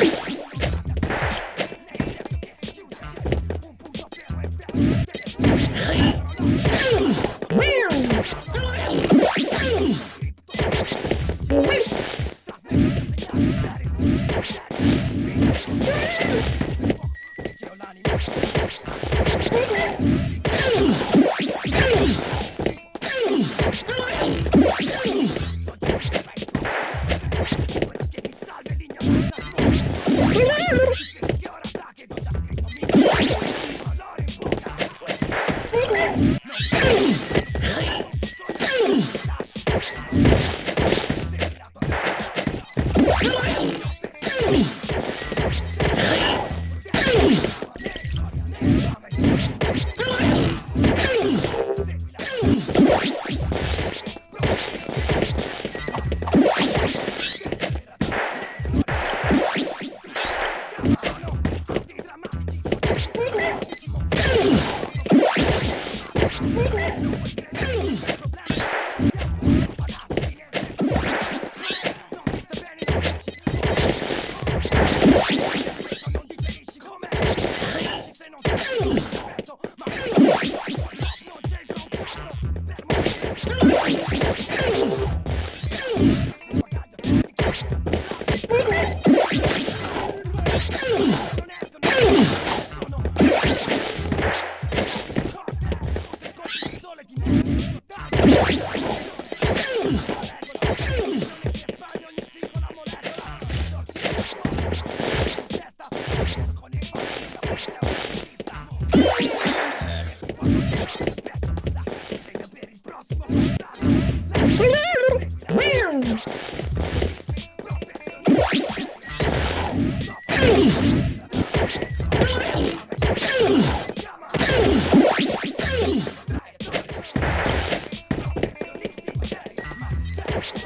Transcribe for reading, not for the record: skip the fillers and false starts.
You